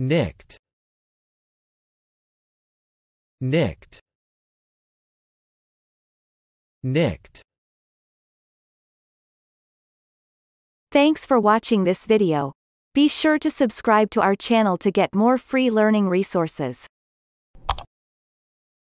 Nicht. Nicht. Nicht. Thanks for watching this video. Be sure to subscribe to our channel to get more free learning resources.